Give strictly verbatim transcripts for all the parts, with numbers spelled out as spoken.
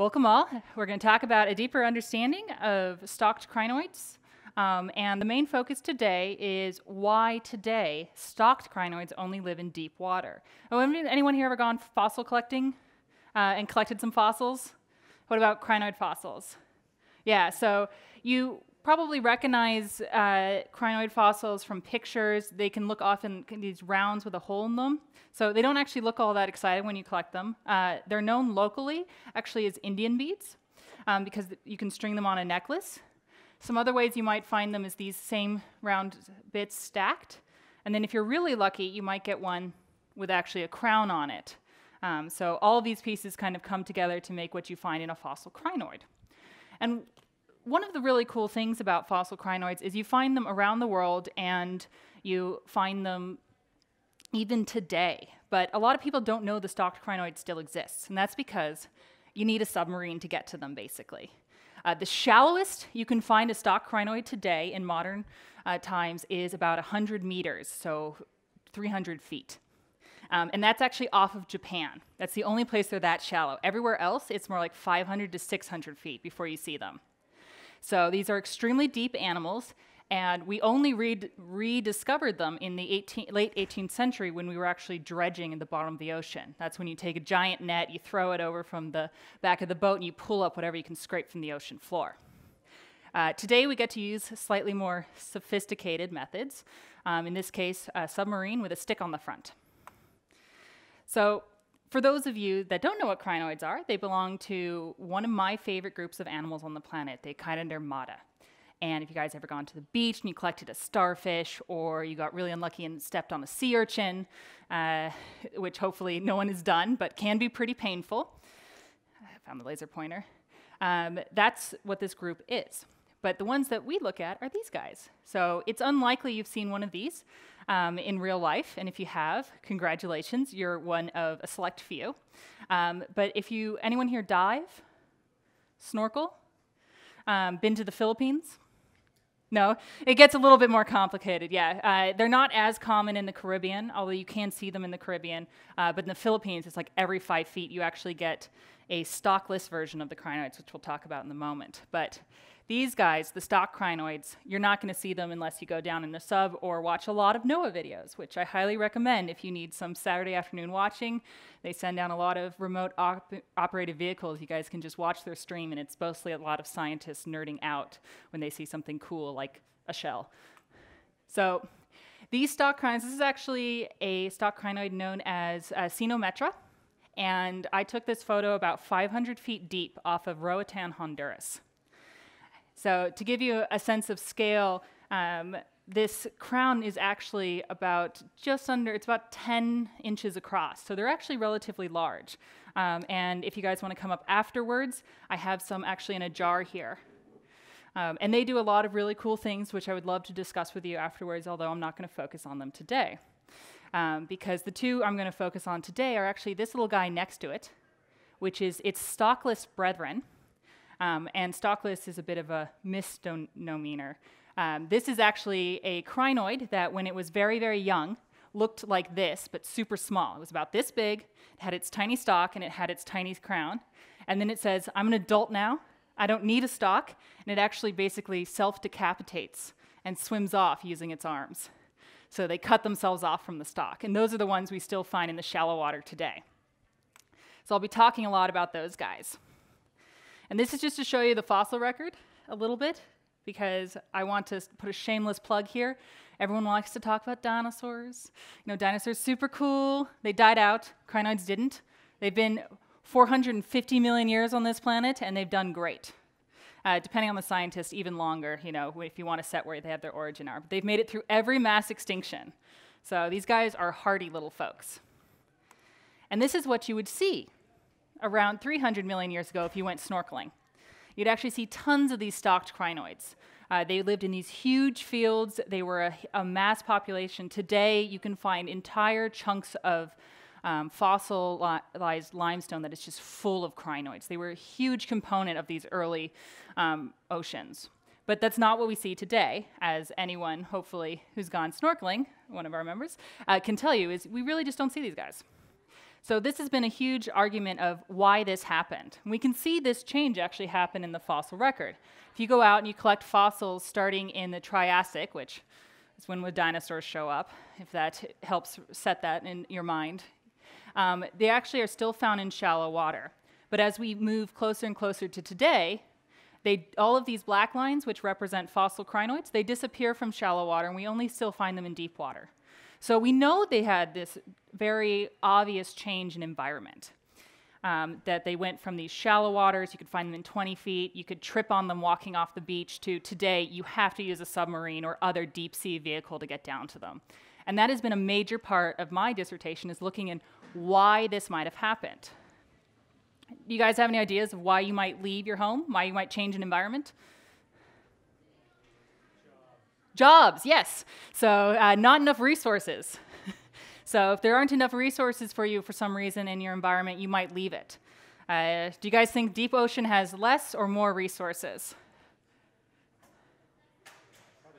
Welcome all. We're going to talk about a deeper understanding of stalked crinoids. Um, and the main focus today is why today stalked crinoids only live in deep water. Oh, anyone here ever gone fossil collecting uh, and collected some fossils? What about crinoid fossils? Yeah, so you probably recognize uh, crinoid fossils from pictures. They can look often these rounds with a hole in them. So they don't actually look all that exciting when you collect them. Uh, they're known locally actually as Indian beads um, because you can string them on a necklace. Some other ways you might find them is these same round bits stacked. And then if you're really lucky, you might get one with actually a crown on it. Um, so all of these pieces kind of come together to make what you find in a fossil crinoid. And one of the really cool things about fossil crinoids is you find them around the world, and you find them even today. But a lot of people don't know the stalked crinoid still exists, and that's because you need a submarine to get to them, basically. Uh, the shallowest you can find a stalked crinoid today in modern uh, times is about one hundred meters, so three hundred feet. Um, and that's actually off of Japan. That's the only place they're that shallow. Everywhere else, it's more like five hundred to six hundred feet before you see them. So these are extremely deep animals, and we only re rediscovered them in the late eighteenth century when we were actually dredging in the bottom of the ocean. That's when you take a giant net, you throw it over from the back of the boat, and you pull up whatever you can scrape from the ocean floor. Uh, today, we get to use slightly more sophisticated methods, um, in this case, a submarine with a stick on the front. So for those of you that don't know what crinoids are, they belong to one of my favorite groups of animals on the planet, the Echinodermata. And if you guys ever gone to the beach and you collected a starfish, or you got really unlucky and stepped on a sea urchin, uh, which hopefully no one has done, but can be pretty painful. I found the laser pointer. Um, that's what this group is. But the ones that we look at are these guys. So it's unlikely you've seen one of these um, in real life. And if you have, congratulations, you're one of a select few. Um, but if you, anyone here dive, snorkel, um, been to the Philippines? No, it gets a little bit more complicated, yeah. Uh, they're not as common in the Caribbean, although you can see them in the Caribbean. Uh, but in the Philippines, it's like every five feet you actually get a stockless version of the crinoids, which we'll talk about in a moment. But these guys, the stalked crinoids, you're not going to see them unless you go down in the sub or watch a lot of NOAA videos, which I highly recommend if you need some Saturday afternoon watching. They send down a lot of remote op operated vehicles. You guys can just watch their stream, and it's mostly a lot of scientists nerding out when they see something cool like a shell. So these stalked crinoids, this is actually a stalked crinoid known as uh, Sinometra, and I took this photo about five hundred feet deep off of Roatan, Honduras. So to give you a sense of scale, um, this crown is actually about just under, it's about ten inches across. So they're actually relatively large. Um, and if you guys want to come up afterwards, I have some actually in a jar here. Um, and they do a lot of really cool things, which I would love to discuss with you afterwards, although I'm not going to focus on them today. Um, because the two I'm going to focus on today are actually this little guy next to it, which is its stalkless brethren. Um, and stalkless is a bit of a misnomer. Um, this is actually a crinoid that when it was very, very young, looked like this, but super small. It was about this big, it had its tiny stalk, and it had its tiny crown. And then it says, I'm an adult now, I don't need a stalk, and it actually basically self-decapitates and swims off using its arms. So they cut themselves off from the stalk, and those are the ones we still find in the shallow water today. So I'll be talking a lot about those guys. And this is just to show you the fossil record a little bit, because I want to put a shameless plug here. Everyone likes to talk about dinosaurs. You know, dinosaurs super cool. They died out. Crinoids didn't. They've been four hundred fifty million years on this planet, and they've done great. Uh, depending on the scientist, even longer, you know, if you want to set where they have their origin are. But they've made it through every mass extinction. So these guys are hardy little folks. And this is what you would see around three hundred million years ago if you went snorkeling. You'd actually see tons of these stalked crinoids. Uh, they lived in these huge fields. They were a, a mass population. Today, you can find entire chunks of um, fossilized limestone that is just full of crinoids. They were a huge component of these early um, oceans. But that's not what we see today, as anyone, hopefully, who's gone snorkeling, one of our members, uh, can tell you, is we really just don't see these guys. So this has been a huge argument of why this happened. We can see this change actually happen in the fossil record. If you go out and you collect fossils starting in the Triassic, which is when the dinosaurs show up, if that helps set that in your mind, um, they actually are still found in shallow water. But as we move closer and closer to today, they, all of these black lines, which represent fossil crinoids, they disappear from shallow water, and we only still find them in deep water. So we know they had this very obvious change in environment, um, that they went from these shallow waters, you could find them in twenty feet, you could trip on them walking off the beach, to today you have to use a submarine or other deep sea vehicle to get down to them. And that has been a major part of my dissertation, is looking at why this might have happened. Do you guys have any ideas of why you might leave your home, why you might change an environment? Jobs, yes. So uh, not enough resources. So if there aren't enough resources for you for some reason in your environment, you might leave it. Uh, do you guys think deep ocean has less or more resources?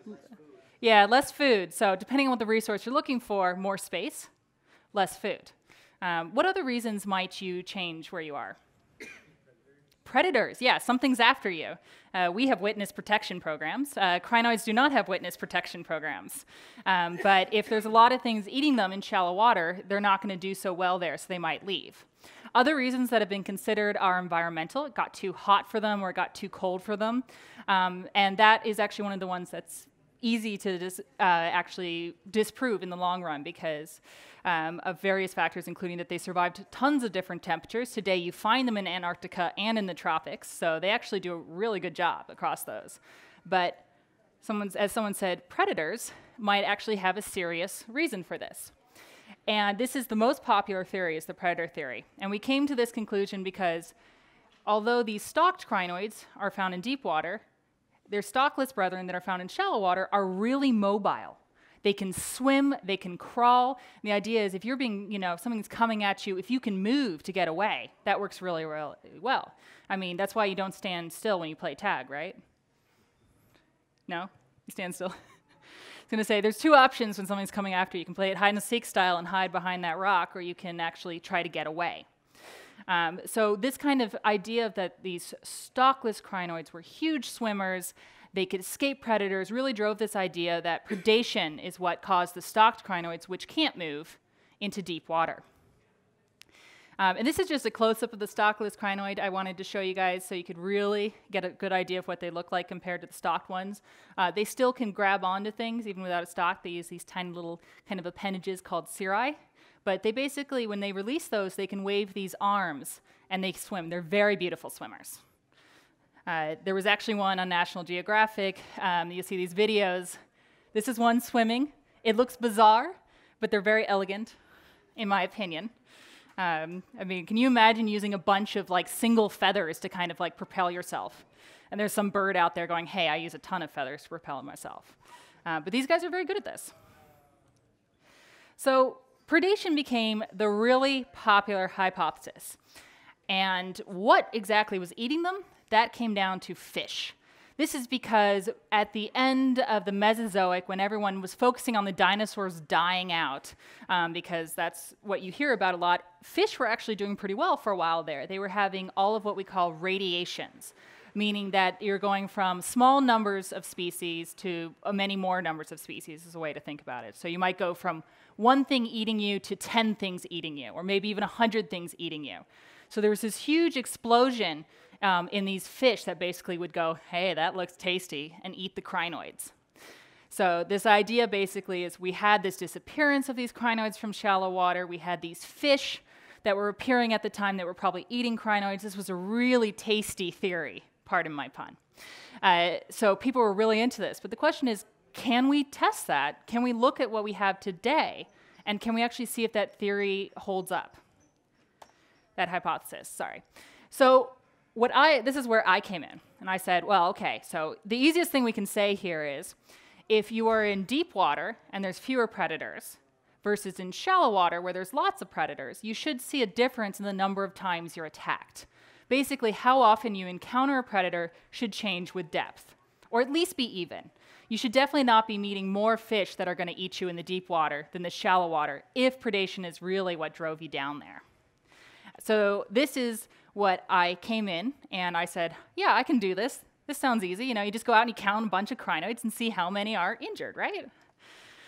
Less yeah, less food. So depending on what the resource you're looking for, more space, less food. Um, what other reasons might you change where you are? Predators, yeah, something's after you. Uh, we have witness protection programs. Uh, crinoids do not have witness protection programs. Um, but if there's a lot of things eating them in shallow water, they're not going to do so well there, so they might leave. Other reasons that have been considered are environmental. It got too hot for them or it got too cold for them. Um, and that is actually one of the ones that's easy to dis uh, actually disprove in the long run because um, of various factors, including that they survived tons of different temperatures. Today you find them in Antarctica and in the tropics, so they actually do a really good job across those. But someone's, as someone said, predators might actually have a serious reason for this. And this is the most popular theory, is the predator theory. And we came to this conclusion because although these stalked crinoids are found in deep water, their stalkless brethren that are found in shallow water are really mobile. They can swim, they can crawl. And the idea is if you're being, you know, if something's coming at you, if you can move to get away, that works really, really well. I mean, that's why you don't stand still when you play tag, right? No? You stand still? I was gonna say, there's two options when something's coming after you. You can play it hide and seek style and hide behind that rock, or you can actually try to get away. Um, so this kind of idea that these stalkless crinoids were huge swimmers, they could escape predators, really drove this idea that predation is what caused the stalked crinoids, which can't move, into deep water. Um, and this is just a close-up of the stalkless crinoid I wanted to show you guys so you could really get a good idea of what they look like compared to the stalked ones. Uh, they still can grab onto things even without a stalk. They use these tiny little kind of appendages called cirri. But they basically, when they release those, they can wave these arms, and they swim. They're very beautiful swimmers. Uh, there was actually one on National Geographic. Um, you see these videos. This is one swimming. It looks bizarre, but they're very elegant, in my opinion. Um, I mean, can you imagine using a bunch of like single feathers to kind of like propel yourself? And there's some bird out there going, hey, I use a ton of feathers to propel myself. Uh, but these guys are very good at this. So predation became the really popular hypothesis. And what exactly was eating them? That came down to fish. This is because at the end of the Mesozoic, when everyone was focusing on the dinosaurs dying out, um, because that's what you hear about a lot, fish were actually doing pretty well for a while there. They were having all of what we call radiations, meaning that you're going from small numbers of species to many more numbers of species is a way to think about it. So you might go from one thing eating you to ten things eating you, or maybe even a hundred things eating you. So there was this huge explosion um, in these fish that basically would go, hey, that looks tasty, and eat the crinoids. So this idea basically is we had this disappearance of these crinoids from shallow water, we had these fish that were appearing at the time that were probably eating crinoids. This was a really tasty theory. Pardon my pun. Uh, so people were really into this. But the question is, can we test that? Can we look at what we have today? And can we actually see if that theory holds up? That hypothesis, sorry. So what I, this is where I came in. And I said, well, okay, so the easiest thing we can say here is if you are in deep water and there's fewer predators versus in shallow water where there's lots of predators, you should see a difference in the number of times you're attacked. Basically, how often you encounter a predator should change with depth, or at least be even. You should definitely not be meeting more fish that are going to eat you in the deep water than the shallow water if predation is really what drove you down there. so this is what I came in, and I said, yeah, I can do this. This sounds easy. You know, you just go out and you count a bunch of crinoids and see how many are injured, right?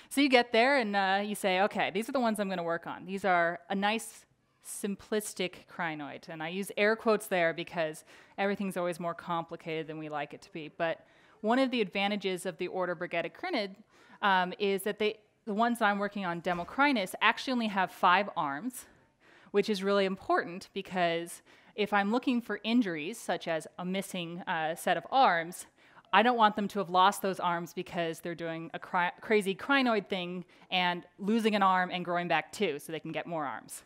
So you get there, and uh, you say, okay, these are the ones I'm going to work on. These are a nice, simplistic crinoid. And I use air quotes there because everything's always more complicated than we like it to be. But one of the advantages of the order Brachiopoda um, is that they, the ones that I'm working on, Democrinus, actually only have five arms, which is really important because if I'm looking for injuries, such as a missing uh, set of arms, I don't want them to have lost those arms because they're doing a cri crazy crinoid thing and losing an arm and growing back two so they can get more arms.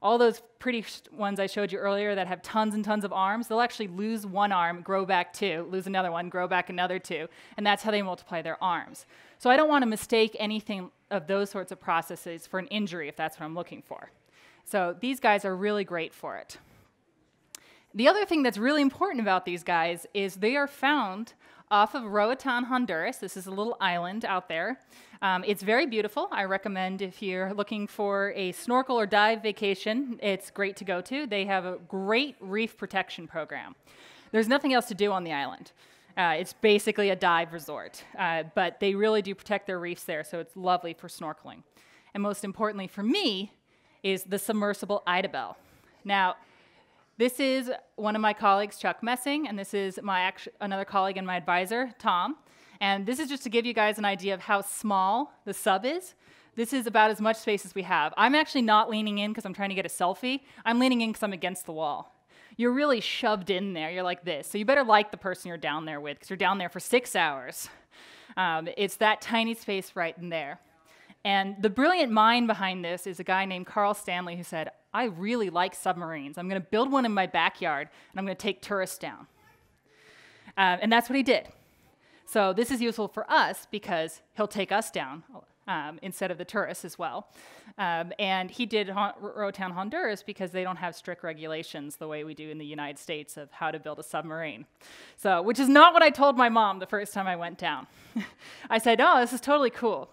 All those pretty ones I showed you earlier that have tons and tons of arms, they'll actually lose one arm, grow back two, lose another one, grow back another two, and that's how they multiply their arms. So I don't want to mistake anything of those sorts of processes for an injury if that's what I'm looking for. So these guys are really great for it. The other thing that's really important about these guys is they are found off of Roatan, Honduras. This is a little island out there. Um, it's very beautiful. I recommend if you're looking for a snorkel or dive vacation, it's great to go to. They have a great reef protection program. There's nothing else to do on the island. Uh, it's basically a dive resort, uh, but they really do protect their reefs there, so it's lovely for snorkeling. And most importantly for me is the submersible Idabel. Now, this is one of my colleagues, Chuck Messing, and this is my actu another colleague and my advisor, Tom. And this is just to give you guys an idea of how small the sub is. This is about as much space as we have. I'm actually not leaning in because I'm trying to get a selfie. I'm leaning in because I'm against the wall. You're really shoved in there. You're like this. So you better like the person you're down there with because you're down there for six hours. Um, it's that tiny space right in there. And the brilliant mind behind this is a guy named Carl Stanley who said, I really like submarines. I'm going to build one in my backyard, and I'm going to take tourists down. Uh, and that's what he did. So this is useful for us because he'll take us down um, instead of the tourists as well. Um, and he did Hon- Roatan, Honduras because they don't have strict regulations the way we do in the United States of how to build a submarine. So, which is not what I told my mom the first time I went down. I said, oh, this is totally cool.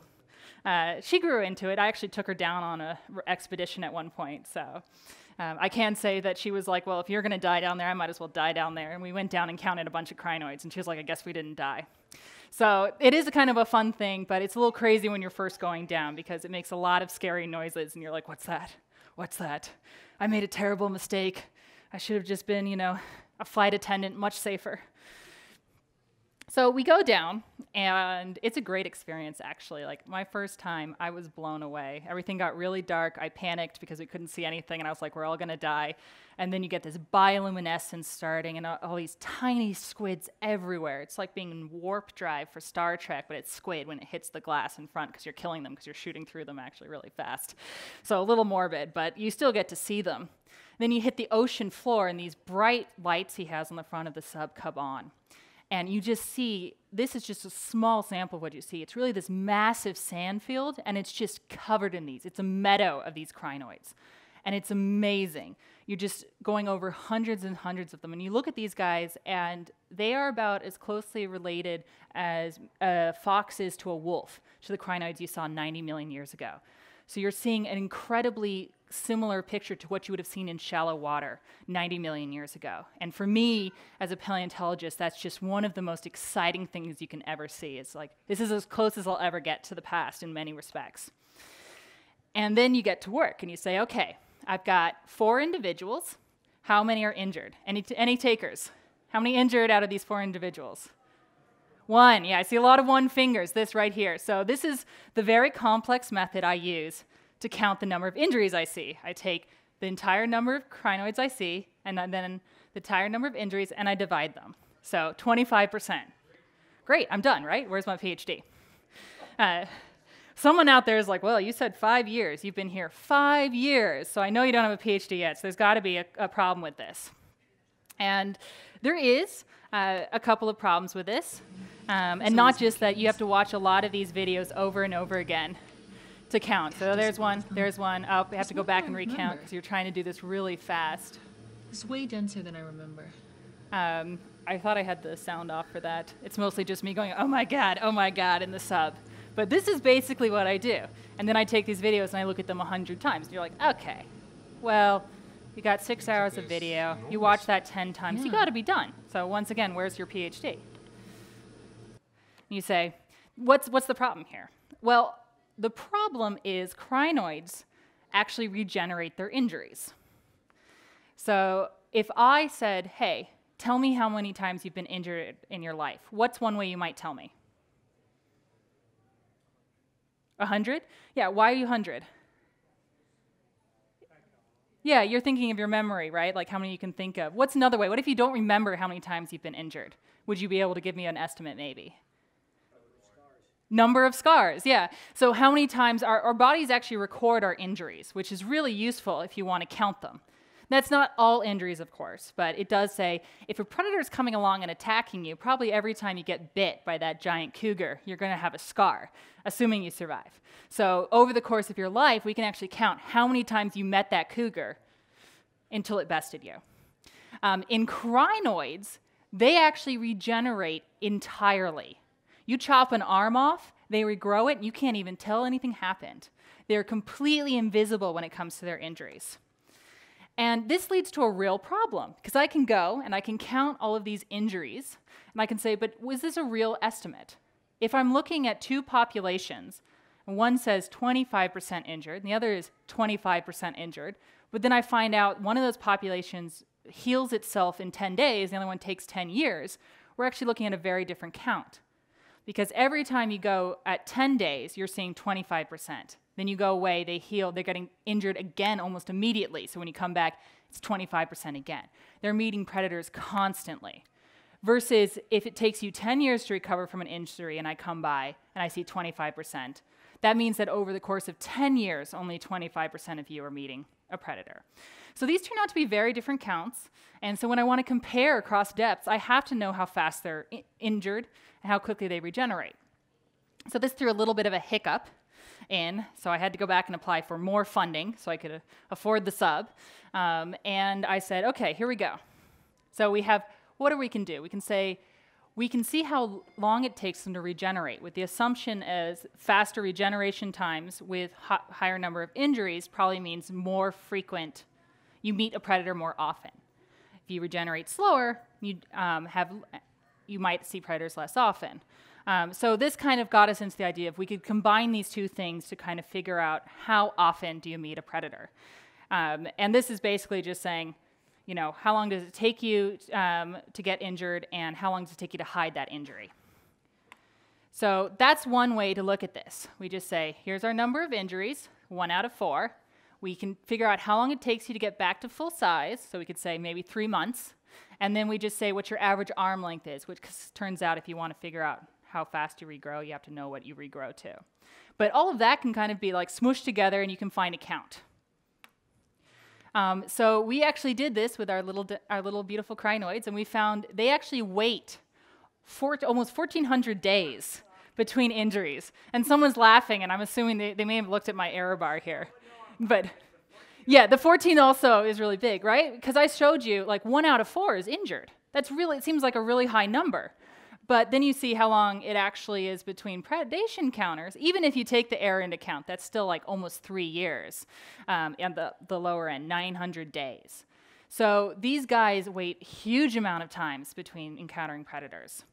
Uh, she grew into it. I actually took her down on an expedition at one point. So um, I can say that she was like, well, if you're going to die down there, I might as well die down there. And we went down and counted a bunch of crinoids. And she was like, I guess we didn't die. So it is a kind of a fun thing, but it's a little crazy when you're first going down because it makes a lot of scary noises. And you're like, what's that? What's that? I made a terrible mistake. I should have just been, you know, a flight attendant, much safer. So we go down, and it's a great experience, actually. Like, my first time, I was blown away. Everything got really dark. I panicked because we couldn't see anything, and I was like, we're all going to die. And then you get this bioluminescence starting, and all these tiny squids everywhere. It's like being in warp drive for Star Trek, but it's squid when it hits the glass in front because you're killing them because you're shooting through them actually really fast. So a little morbid, but you still get to see them. Then you hit the ocean floor, and these bright lights he has on the front of the sub come on. And you just see, this is just a small sample of what you see. It's really this massive sand field, and it's just covered in these. It's a meadow of these crinoids. And it's amazing. You're just going over hundreds and hundreds of them. And you look at these guys, and they are about as closely related as a fox is to a wolf, to the crinoids you saw ninety million years ago. So you're seeing an incredibly similar picture to what you would have seen in shallow water ninety million years ago. And for me, as a paleontologist, that's just one of the most exciting things you can ever see. It's like, this is as close as I'll ever get to the past in many respects. And then you get to work, and you say, okay, I've got four individuals. How many are injured? Any, t any takers? How many injured out of these four individuals? One, yeah, I see a lot of one fingers, this right here. So this is the very complex method I use to count the number of injuries I see. I take the entire number of crinoids I see, and then the entire number of injuries, and I divide them. So twenty-five percent. Great, I'm done, right? Where's my PhD? Uh, someone out there is like, well, you said five years. You've been here five years, so I know you don't have a PhD yet, so there's got to be a, a problem with this. And there is uh, a couple of problems with this. Um, and not just that, you have to watch a lot of these videos over and over again to count. So there's one, there's one. Oh, we have to go back and recount because you're trying to do this really fast. It's way denser than I remember. Um, I thought I had the sound off for that. It's mostly just me going, oh my god, oh my god, in the sub. But this is basically what I do. And then I take these videos and I look at them a hundred times. And you're like, okay, well, You got six hours of video. You watch that ten times. Yeah. You got to be done. So once again, where's your PhD? You say, what's, what's the problem here? Well, the problem is crinoids actually regenerate their injuries. So if I said, hey, tell me how many times you've been injured in your life, what's one way you might tell me? A hundred? Yeah, why are you hundred? Yeah, you're thinking of your memory, right? Like how many you can think of. What's another way? What if you don't remember how many times you've been injured? Would you be able to give me an estimate maybe? Number of scars, yeah. So how many times our, our bodies actually record our injuries, which is really useful if you want to count them. That's not all injuries, of course, but it does say if a predator is coming along and attacking you, probably every time you get bit by that giant cougar, you're going to have a scar, assuming you survive. So over the course of your life, we can actually count how many times you met that cougar until it bested you. Um, in crinoids, they actually regenerate entirely. You chop an arm off, they regrow it, and you can't even tell anything happened. They're completely invisible when it comes to their injuries. And this leads to a real problem, because I can go and I can count all of these injuries, and I can say, but was this a real estimate? If I'm looking at two populations, and one says twenty-five percent injured, and the other is twenty-five percent injured, but then I find out one of those populations heals itself in ten days, the other one takes ten years, we're actually looking at a very different count. Because every time you go at ten days, you're seeing twenty-five percent. Then you go away, they heal, they're getting injured again almost immediately. So when you come back, it's twenty-five percent again. They're meeting predators constantly. Versus if it takes you ten years to recover from an injury and I come by and I see twenty-five percent, that means that over the course of ten years, only twenty-five percent of you are meeting a predator. So these turn out to be very different counts, and so when I want to compare across depths, I have to know how fast they're injured and how quickly they regenerate. So this threw a little bit of a hiccup in, so I had to go back and apply for more funding so I could uh, afford the sub, um, and I said, okay, here we go. So we have, what do we can do? We can say, we can see how long it takes them to regenerate, with the assumption as faster regeneration times with higher number of injuries probably means more frequent, you meet a predator more often. If you regenerate slower, you, um, have, you might see predators less often. Um, so this kind of got us into the idea of we could combine these two things to kind of figure out how often do you meet a predator. Um, and this is basically just saying, you know, how long does it take you um, to get injured, and how long does it take you to hide that injury? So that's one way to look at this. We just say, here's our number of injuries, one out of four. We can figure out how long it takes you to get back to full size, so we could say maybe three months. And then we just say what your average arm length is, which turns out if you want to figure out how fast you regrow, you have to know what you regrow to. But all of that can kind of be like smooshed together, and you can find a count. Um, so we actually did this with our little, our little beautiful crinoids, and we found they actually wait for almost fourteen hundred days between injuries. And someone's laughing, and I'm assuming they, they may have looked at my error bar here. But yeah, the fourteen also is really big, right? Because I showed you like one out of four is injured. That's really, it seems like a really high number. But then you see how long it actually is between predation counters. Even if you take the error into account, that's still like almost three years, um, and the, the lower end, nine hundred days. So these guys wait huge amount of times between encountering predators.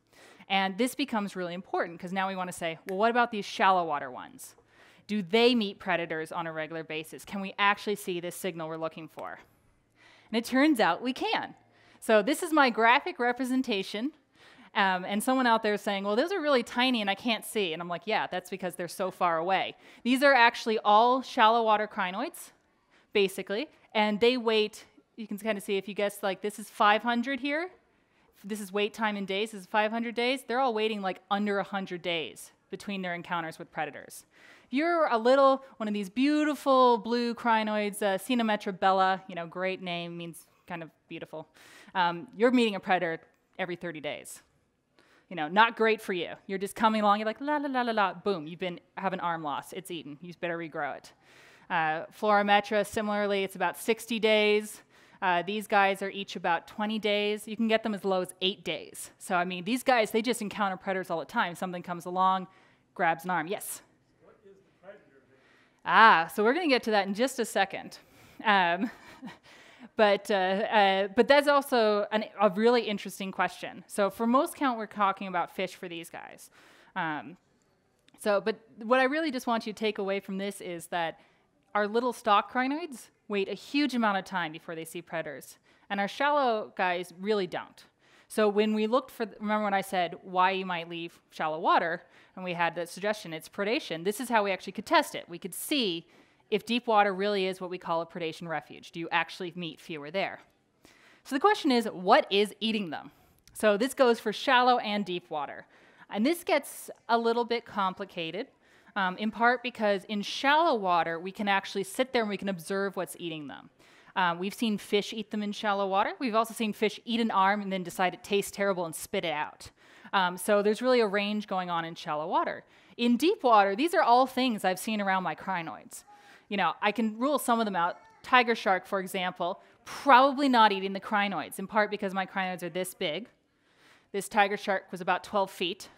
And this becomes really important, because now we want to say, well, what about these shallow water ones? Do they meet predators on a regular basis? Can we actually see this signal we're looking for? And it turns out we can. So this is my graphic representation. Um, and someone out there is saying, well, those are really tiny and I can't see. And I'm like, yeah, that's because they're so far away. These are actually all shallow water crinoids, basically. And they wait, you can kind of see if you guess, like, this is five hundred here. This is wait time in days. This is five hundred days. They're all waiting like under one hundred days between their encounters with predators. If you're a little, one of these beautiful blue crinoids, uh, Cenometra bella, you know, great name, means kind of beautiful. Um, you're meeting a predator every thirty days. You know, not great for you. You're just coming along, you're like, la, la, la, la, la, boom, you've been, have an arm loss, it's eaten, you better regrow it. Uh, Florometra, similarly, it's about sixty days. Uh, these guys are each about twenty days. You can get them as low as eight days. So, I mean, these guys, they just encounter predators all the time. Something comes along, grabs an arm. Yes? What is the predator? Ah, so we're going to get to that in just a second. Um, But, uh, uh, but that's also an, a really interesting question. So for most count, we're talking about fish for these guys. Um, so, but what I really just want you to take away from this is that our little stalk crinoids wait a huge amount of time before they see predators. And our shallow guys really don't. So when we looked for, remember when I said why you might leave shallow water, and we had that suggestion, it's predation, this is how we actually could test it. We could see if deep water really is what we call a predation refuge. Do you actually meet fewer there? So the question is, what is eating them? So this goes for shallow and deep water. And this gets a little bit complicated, um, in part because in shallow water, we can actually sit there and we can observe what's eating them. Um, we've seen fish eat them in shallow water. We've also seen fish eat an arm and then decide it tastes terrible and spit it out. Um, so there's really a range going on in shallow water. In deep water, these are all things I've seen around my crinoids. You know, I can rule some of them out. Tiger shark, for example, probably not eating the crinoids, in part because my crinoids are this big. This tiger shark was about twelve feet.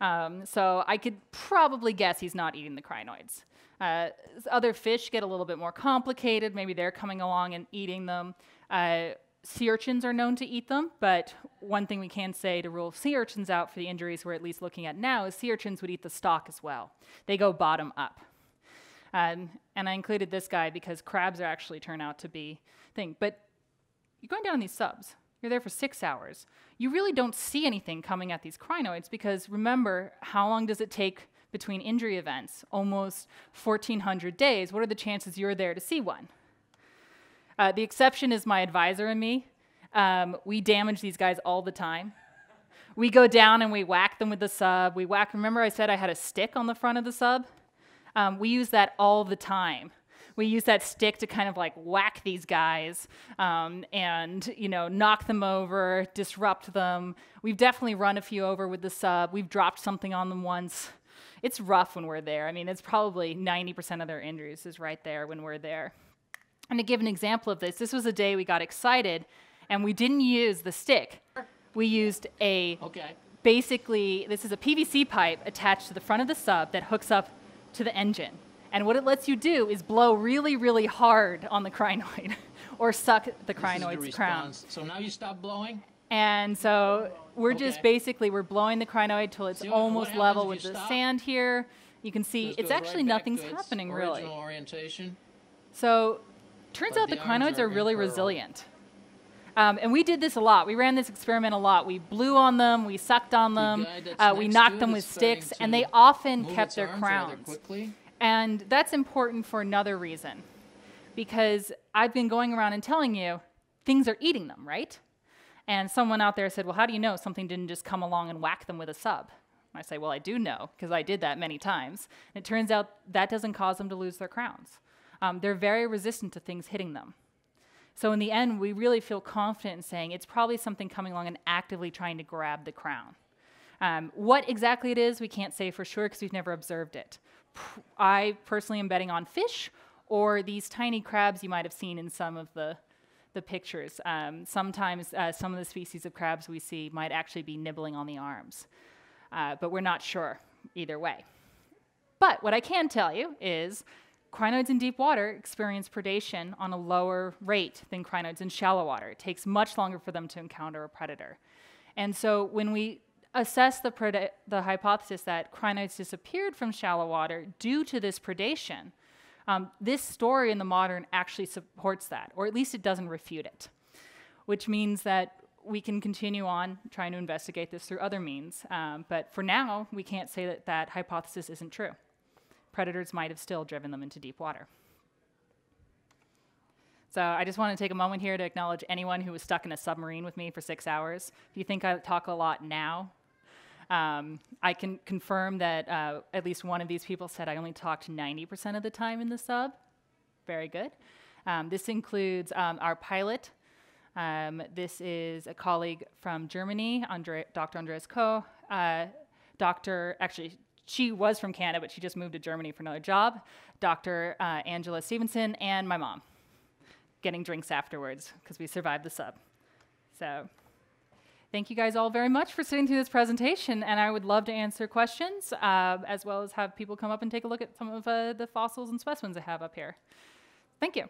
Um, so I could probably guess he's not eating the crinoids. Uh, other fish get a little bit more complicated. Maybe they're coming along and eating them. Uh, sea urchins are known to eat them, but one thing we can say to rule sea urchins out for the injuries we're at least looking at now is sea urchins would eat the stalk as well. They go bottom up. Um, and I included this guy because crabs are actually turn out to be thing. But you're going down these subs. You're there for six hours. You really don't see anything coming at these crinoids because remember, how long does it take between injury events? Almost fourteen hundred days. What are the chances you're there to see one? Uh, the exception is my advisor and me. Um, we damage these guys all the time. We go down and we whack them with the sub. We whack, remember I said I had a stick on the front of the sub? Um, we use that all the time. We use that stick to kind of like whack these guys um, and, you know, knock them over, disrupt them. We've definitely run a few over with the sub. We've dropped something on them once. It's rough when we're there. I mean, it's probably ninety percent of their injuries is right there when we're there. And to give an example of this, this was a day we got excited and we didn't use the stick. We used a, okay. basically, this is a P V C pipe attached to the front of the sub that hooks up to the engine. And what it lets you do is blow really, really hard on the crinoid or suck the crinoid's crown. So now you stop blowing? And so we're okay. just basically, we're blowing the crinoid till it's see, almost level with the stop? sand here. You can see Let's it's actually right nothing's happening really. Orientation. So turns but out the, the crinoids are, are really imperil. resilient. Um, and we did this a lot. We ran this experiment a lot. We blew on them, we sucked on them, the uh, we knocked them with sticks, and they often kept their crowns. And that's important for another reason, because I've been going around and telling you, things are eating them, right? And someone out there said, well, how do you know something didn't just come along and whack them with a sub? And I say, well, I do know, because I did that many times. And it turns out that doesn't cause them to lose their crowns. Um, they're very resistant to things hitting them. So in the end, we really feel confident in saying it's probably something coming along and actively trying to grab the crown. Um, what exactly it is, we can't say for sure because we've never observed it. I personally am betting on fish or these tiny crabs you might have seen in some of the, the pictures. Um, sometimes uh, some of the species of crabs we see might actually be nibbling on the arms, uh, but we're not sure either way. But what I can tell you is crinoids in deep water experience predation on a lower rate than crinoids in shallow water. It takes much longer for them to encounter a predator. And so when we assess the, the hypothesis that crinoids disappeared from shallow water due to this predation, um, this story in the modern actually supports that, or at least it doesn't refute it, which means that we can continue on trying to investigate this through other means. Um, but for now, we can't say that that hypothesis isn't true. Predators might have still driven them into deep water. So I just want to take a moment here to acknowledge anyone who was stuck in a submarine with me for six hours. If you think I talk a lot now, um, I can confirm that uh, at least one of these people said I only talked ninety percent of the time in the sub. Very good. Um, this includes um, our pilot. Um, this is a colleague from Germany, Andre Doctor Andreas Koch. Uh, Doctor, actually, she was from Canada, but she just moved to Germany for another job. Doctor Uh, Angela Stevenson and my mom, getting drinks afterwards because we survived the sub. So thank you guys all very much for sitting through this presentation, and I would love to answer questions uh, as well as have people come up and take a look at some of uh, the fossils and specimens I have up here. Thank you.